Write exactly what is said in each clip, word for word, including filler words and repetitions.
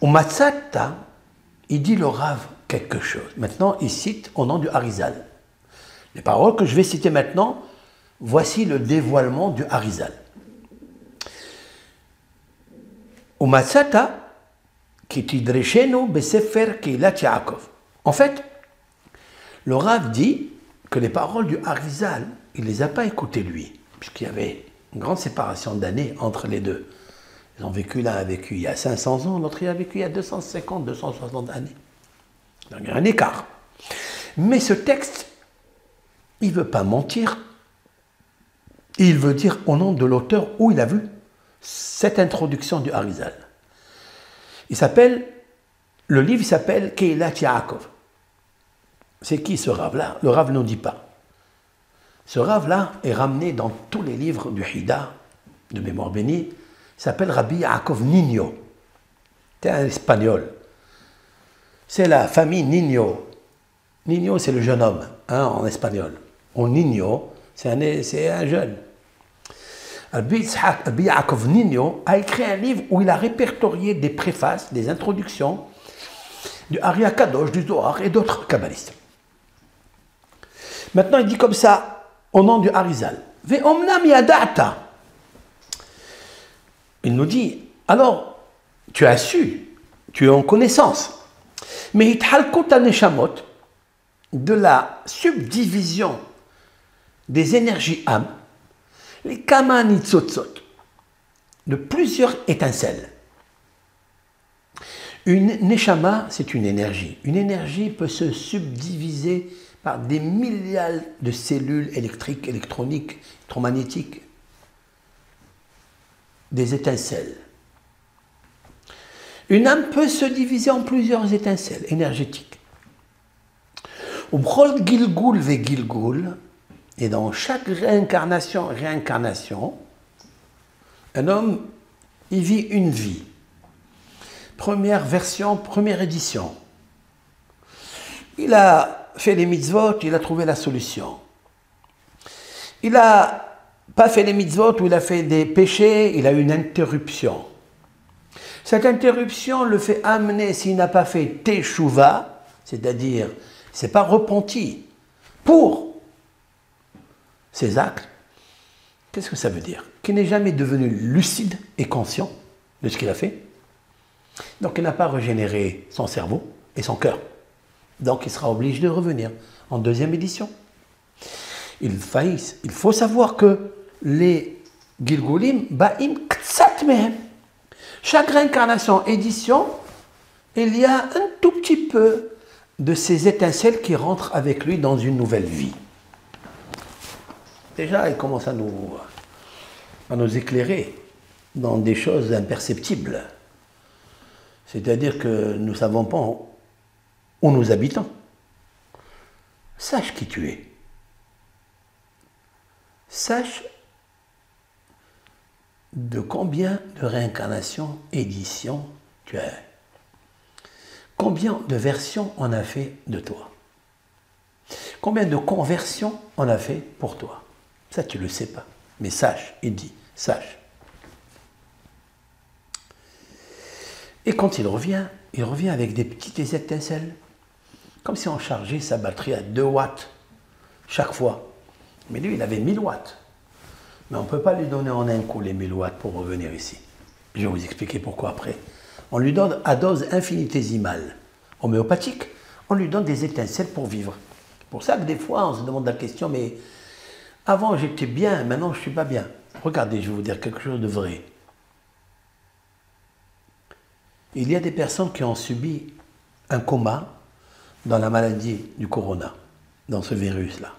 Au Matzata, il dit le Rav quelque chose. Maintenant, il cite au nom du Arizal. Les paroles que je vais citer maintenant, voici le dévoilement du Arizal. Au Matzata, qui tidreshenu besefer Keïla Tia'akov. En fait, le Rav dit que les paroles du Arizal, il ne les a pas écoutées lui, puisqu'il y avait une grande séparation d'années entre les deux. Ils ont vécu, l'un a vécu il y a cinq cents ans, l'autre il a vécu il y a deux cent cinquante, deux cent soixante années. Donc il y a un écart. Mais ce texte, il ne veut pas mentir. Il veut dire au nom de l'auteur où il a vu cette introduction du Arizal. Il s'appelle, le livre s'appelle Keïla Tia'akov. C'est qui ce Rav-là? Le Rav ne nous dit pas. Ce Rav-là est ramené dans tous les livres du Hida, de Mémoire Bénie. Il s'appelle Rabbi Yaakov Nino. C'est un espagnol. C'est la famille Nino. Nino, c'est le jeune homme, hein, en espagnol. On Nino, c'est un, un jeune. Rabbi Yaakov Nino a écrit un livre où il a répertorié des préfaces, des introductions du Ari HaKadosh, du Zohar et d'autres kabbalistes. Maintenant, il dit comme ça, au nom du Arizal. Ve'omnam yadata. Il nous dit, alors, tu as su, tu es en connaissance, mais ithalkut haneshamot, de la subdivision des énergies âmes, les kamanitzotzot, de plusieurs étincelles. Une neshama, c'est une énergie. Une énergie peut se subdiviser par des milliards de cellules électriques, électroniques, électromagnétiques, des étincelles. Une âme peut se diviser en plusieurs étincelles énergétiques. Et dans chaque réincarnation, réincarnation, un homme, il vit une vie. Première version, première édition. Il a fait les mitzvot, il a trouvé la solution. Il a pas fait les mitzvot où il a fait des péchés, il a eu une interruption. Cette interruption le fait amener, s'il n'a pas fait teshuva, c'est-à-dire, c'est pas repenti pour ses actes. Qu'est-ce que ça veut dire? Qu'il n'est jamais devenu lucide et conscient de ce qu'il a fait. Donc il n'a pas régénéré son cerveau et son cœur. Donc il sera obligé de revenir en deuxième édition. Il faillisse. Il faut savoir que les Gilgulim, Ba'im, Ktsat Mehem. Chaque réincarnation, édition, il y a un tout petit peu de ces étincelles qui rentrent avec lui dans une nouvelle vie. Déjà, il commence à nous, à nous éclairer dans des choses imperceptibles. C'est-à-dire que nous ne savons pas où nous habitons. Sache qui tu es. Sache de combien de réincarnations, éditions tu as. Combien de versions on a fait de toi. Combien de conversions on a fait pour toi. Ça, tu ne le sais pas. Mais sache, il dit, sache. Et quand il revient, il revient avec des petites étincelles. Comme si on chargeait sa batterie à deux watts chaque fois. Mais lui, il avait mille watts. Mais on ne peut pas lui donner en un coup les mille watts pour revenir ici. Je vais vous expliquer pourquoi après. On lui donne à dose infinitésimale, homéopathique, on lui donne des étincelles pour vivre. C'est pour ça que des fois, on se demande la question, mais avant j'étais bien, maintenant je ne suis pas bien. Regardez, je vais vous dire quelque chose de vrai. Il y a des personnes qui ont subi un coma dans la maladie du corona, dans ce virus-là.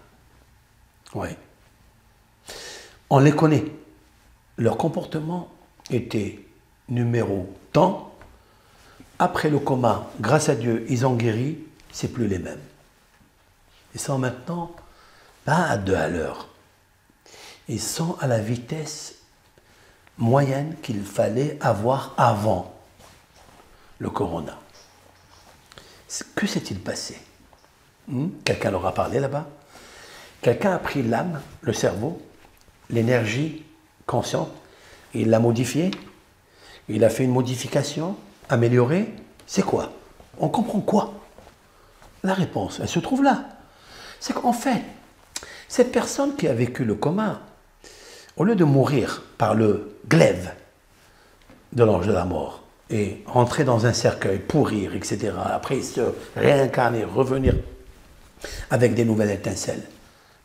Oui. On les connaît. Leur comportement était numéro tant. Après le coma, grâce à Dieu, ils ont guéri, c'est plus les mêmes. Ils sont maintenant pas à deux à l'heure. Ils sont à la vitesse moyenne qu'il fallait avoir avant le corona. Que s'est-il passé? hmm Quelqu'un leur a parlé là-bas? Quelqu'un a pris l'âme, le cerveau, l'énergie consciente, il l'a modifiée, il a fait une modification, améliorer, c'est quoi? On comprend quoi? La réponse, elle se trouve là. C'est qu'en fait, cette personne qui a vécu le coma, au lieu de mourir par le glaive de l'ange de la mort, et rentrer dans un cercueil, pourrir, et cetera, après se réincarner, revenir avec des nouvelles étincelles,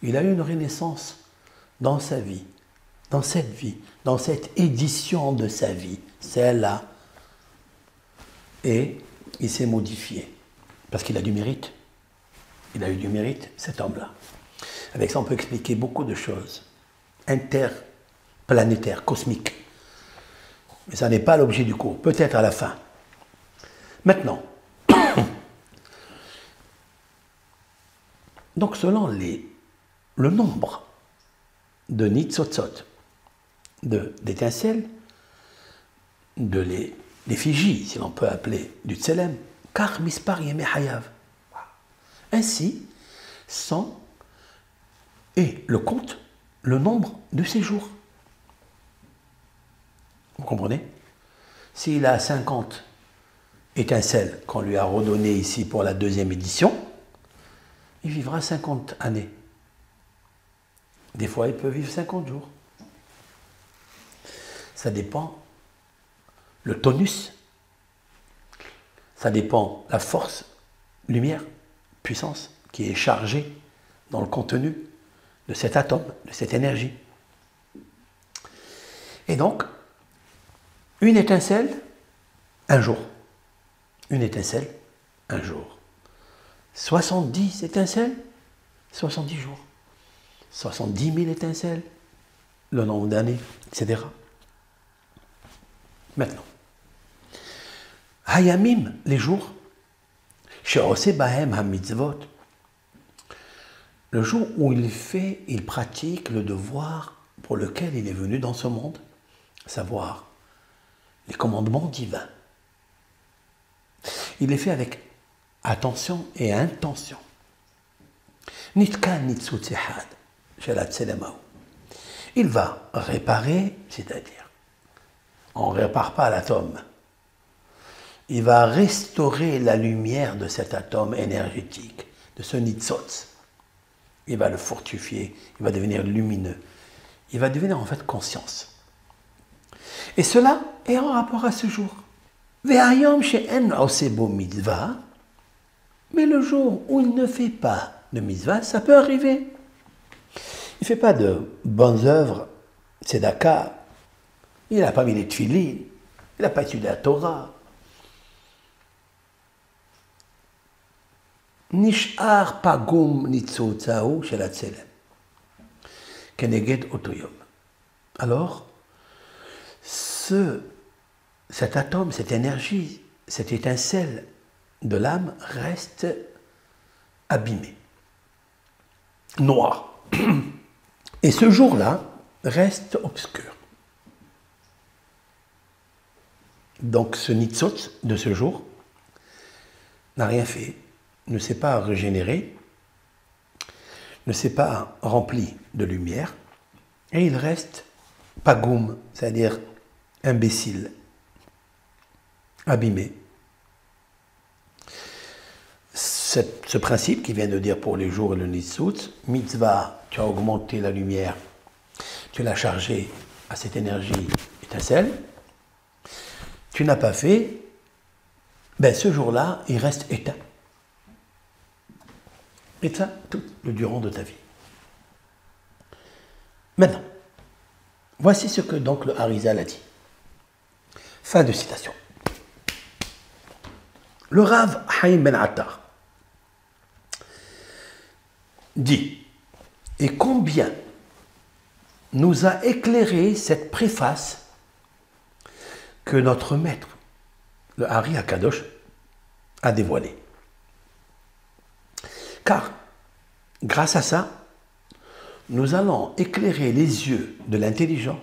il a eu une renaissance dans sa vie, dans cette vie, dans cette édition de sa vie, celle-là. Et il s'est modifié, parce qu'il a du mérite. Il a eu du mérite, cet homme-là. Avec ça, on peut expliquer beaucoup de choses, interplanétaires, cosmiques. Mais ça n'est pas l'objet du cours, peut-être à la fin. Maintenant, donc selon les, le nombre de nitzotzot, d'étincelles, de, de l'effigie, si l'on peut appeler, du tselem, car mispar yemé hayav. Ainsi sont et le compte, le nombre de ses jours. Vous comprenez? S'il a cinquante étincelles qu'on lui a redonnées ici pour la deuxième édition, il vivra cinquante années. Des fois, il peut vivre cinquante jours. Ça dépend le tonus, ça dépend la force, lumière, puissance qui est chargée dans le contenu de cet atome, de cette énergie. Et donc, une étincelle, un jour. Une étincelle, un jour. soixante-dix étincelles, soixante-dix jours. soixante-dix mille étincelles, le nombre d'années, et cetera. Maintenant, Hayamim, les jours, She'oseh bahem hamitzvot, le jour où il fait, il pratique le devoir pour lequel il est venu dans ce monde, savoir les commandements divins. Il les fait avec attention et intention. Il va réparer, c'est-à-dire, on ne répare pas l'atome. Il va restaurer la lumière de cet atome énergétique, de ce nitzotz. Il va le fortifier, il va devenir lumineux. Il va devenir en fait conscience. Et cela est en rapport à ce jour. Mais le jour où il ne fait pas de mitzvah, ça peut arriver. Il ne fait pas de bonnes œuvres, tzedaka, il n'a pas mis les tefillin, il n'a pas étudié la Torah. Nishar pagum nitzotzahu shel hatselem keneged oto yom. Alors, ce, cet atome, cette énergie, cette étincelle de l'âme reste abîmée, noire. Et ce jour-là reste obscur. Donc ce nitzotz de ce jour n'a rien fait, ne s'est pas régénéré, ne s'est pas rempli de lumière, et il reste pagoum, c'est-à-dire imbécile, abîmé. Cet, ce principe qui vient de dire pour les jours et le nitzutz, mitzvah, tu as augmenté la lumière, tu l'as chargée à cette énergie étincelle, tu n'as pas fait, ben ce jour-là, il reste éteint. Et ça, tout le durant de ta vie. Maintenant, voici ce que donc le Arizal a dit. Fin de citation. Le Rav Haïm Ben Attar dit, et combien nous a éclairé cette préface que notre maître, le Ari HaKadosh, a dévoilée. Car, grâce à ça, nous allons éclairer les yeux de l'intelligent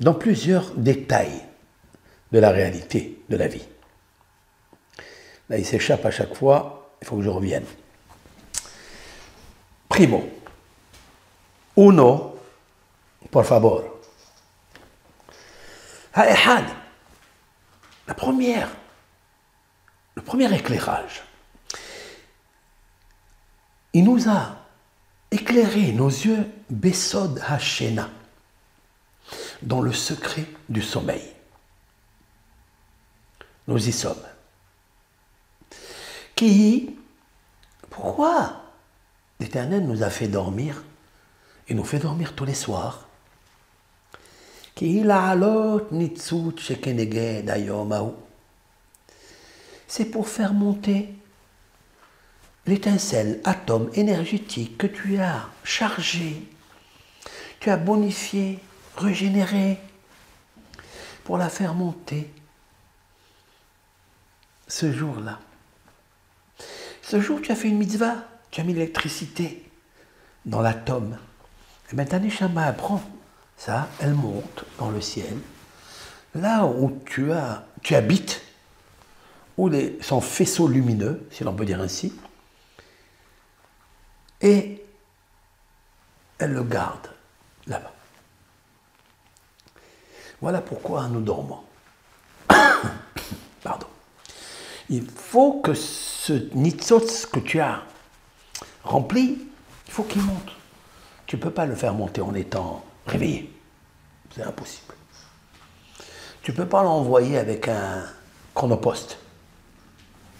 dans plusieurs détails de la réalité de la vie. Là, il s'échappe à chaque fois, il faut que je revienne. Primo, uno, por favor. Ha-ehad, La première, le premier éclairage, il nous a éclairé nos yeux Besod Hashena, dans le secret du sommeil. Nous y sommes. Qui, pourquoi l'Éternel nous a fait dormir et nous fait dormir tous les soirs? C'est pour faire monter l'étincelle, atome énergétique que tu as chargé, tu as bonifié, régénéré, pour la faire monter ce jour-là. Ce jour, tu as fait une mitzvah, tu as mis l'électricité dans l'atome. Et bien, ta neshama apprend ça, elle monte dans le ciel. Là où tu, as, tu habites, où les, son faisceau lumineux, si l'on peut dire ainsi, et elle le garde là-bas. Voilà pourquoi nous dormons. Pardon. Il faut que ce nitzotz que tu as rempli, il faut qu'il monte. Tu ne peux pas le faire monter en étant réveillé. C'est impossible. Tu ne peux pas l'envoyer avec un chronopost.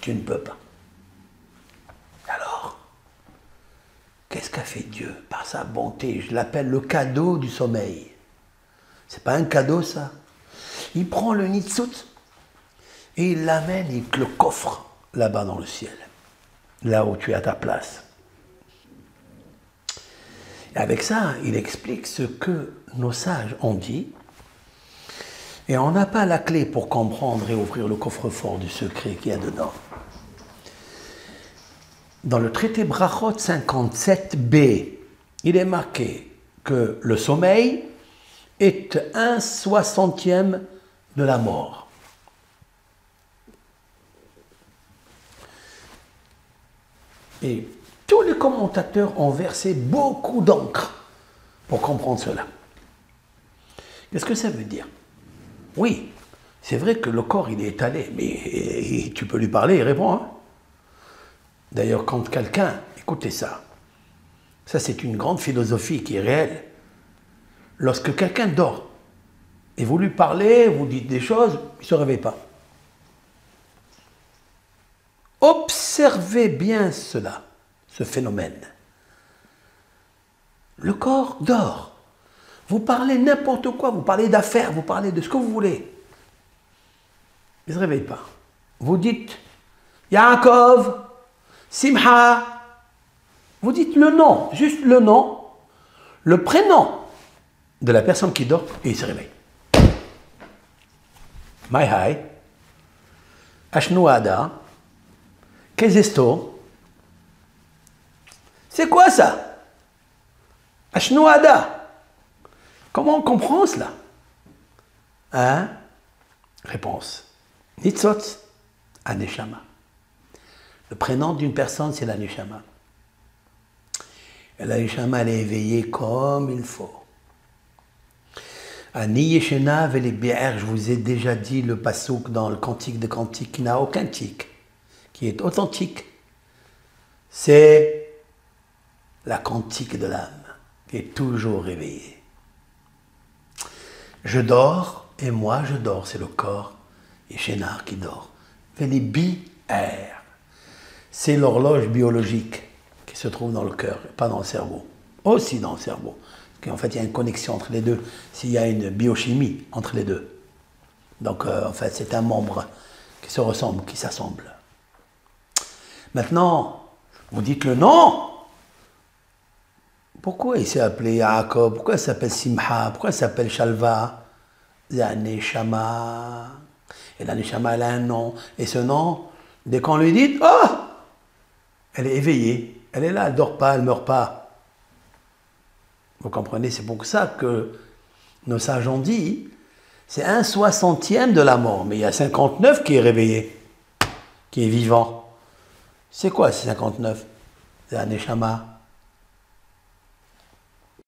Tu ne peux pas. Alors, qu'est-ce qu'a fait Dieu par sa bonté? Je l'appelle le cadeau du sommeil. C'est pas un cadeau, ça. Il prend le nitzut et il l'amène, il le coffre là-bas dans le ciel, là où tu as ta place. Et avec ça, il explique ce que nos sages ont dit. Et on n'a pas la clé pour comprendre et ouvrir le coffre-fort du secret qu'il y a dedans. Dans le traité Brachot cinquante-sept b, il est marqué que le sommeil est un soixantième de la mort. Et tous les commentateurs ont versé beaucoup d'encre pour comprendre cela. Qu'est-ce que ça veut dire? Oui, c'est vrai que le corps, il est étalé, mais tu peux lui parler, il répond. Hein? D'ailleurs, quand quelqu'un, écoutez ça, ça c'est une grande philosophie qui est réelle. Lorsque quelqu'un dort et vous lui parlez, vous dites des choses, il ne se réveille pas. Observez bien cela, ce phénomène. Le corps dort. Vous parlez n'importe quoi, vous parlez d'affaires, vous parlez de ce que vous voulez. Il ne se réveille pas. Vous dites Yaakov, Simha. Vous dites le nom, juste le nom, le prénom de la personne qui dort et il se réveille. My high, Ashnuada. C'est quoi ça? Ashnoada. Comment on comprend cela? Hein? Réponse. Nitzot, Aneshama. Le prénom d'une personne, c'est l'Aneshama. Et l'Aneshama, elle est éveillée comme il faut. Ani Yeshena Velibéer, je vous ai déjà dit le pasouk dans le Cantique des Cantiques qui n'a aucun tic, qui est authentique, c'est la cantique de l'âme qui est toujours réveillée. Je dors et moi je dors, c'est le corps et Chénard qui dort. C'est l'horloge biologique qui se trouve dans le cœur, pas dans le cerveau, aussi dans le cerveau. En fait, il y a une connexion entre les deux, s'il y a une biochimie entre les deux. Donc, euh, en fait, c'est un membre qui se ressemble, qui s'assemble. Maintenant, vous dites le nom. Pourquoi il s'est appelé Yaakov? Pourquoi il s'appelle Simha? Pourquoi il s'appelle Shalva? La Neshama. Et la Neshama, elle a un nom. Et ce nom, dès qu'on lui dit, oh, elle est éveillée. Elle est là, elle ne dort pas, elle ne meurt pas. Vous comprenez? C'est pour ça que nos sages ont dit, c'est un soixantième de la mort. Mais il y a cinquante-neuf qui est réveillé, qui est vivant. C'est quoi ces cinquante-neuf? C'est la Neshama.